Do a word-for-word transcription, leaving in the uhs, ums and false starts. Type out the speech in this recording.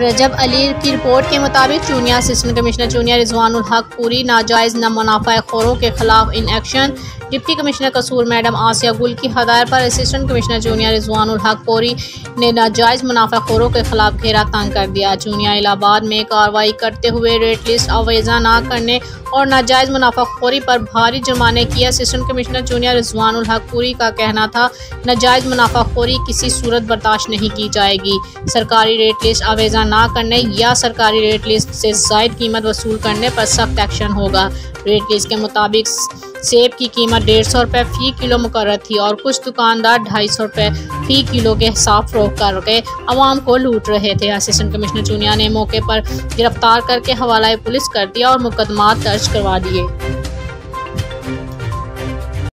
रजब अली की रिपोर्ट के मुताबिक चूनिया असिस्टेंट कमिश्नर चूनिया रिजवानुल हक पूरी नाजायज़ न मुनाफा खोरों के खिलाफ in action. Deputy commissioner Kasur madam आसिया गुल्की हदारपा असिस्टेंट कमिश्नर चूनिया रिजवानुल हक पूरी ने नाजायज़ मुनाफा खोरों के खिलाफ घेरा तंग कर दिया। चूनिया इलाहाबाद में कार्रवाई करते हुए रेट लिस्ट आवेजा न करने और नाजायज़ मुनाफाखोरी पर भारी जुर्माने की। असिस्टेंट कमिश्नर चूनिया रिजवानुल हक पूरी का कहना था नाजायज़ मुनाफाखोरी किसी सूरत बर्दाश्त नहीं की जाएगी। सरकारी रेट लिस्ट आवेजा ना करने या सरकारी रेट लिस्ट से ज़ायद कीमत वसूल करने पर सख्त एक्शन होगा। रेट लिस्ट के मुताबिक सेब की कीमत डेढ़ सौ रुपये फ़ी किलो मुकर्रर थी और कुछ दुकानदार ढाई सौ रुपये फ़ी किलो के हिसाब फरोख्त करके आवाम को लूट रहे थे। असिस्टेंट कमिश्नर चूनिया ने मौके पर गिरफ्तार करके हवाला पुलिस कर दिया और मुकदमा दर्ज करवा दिए।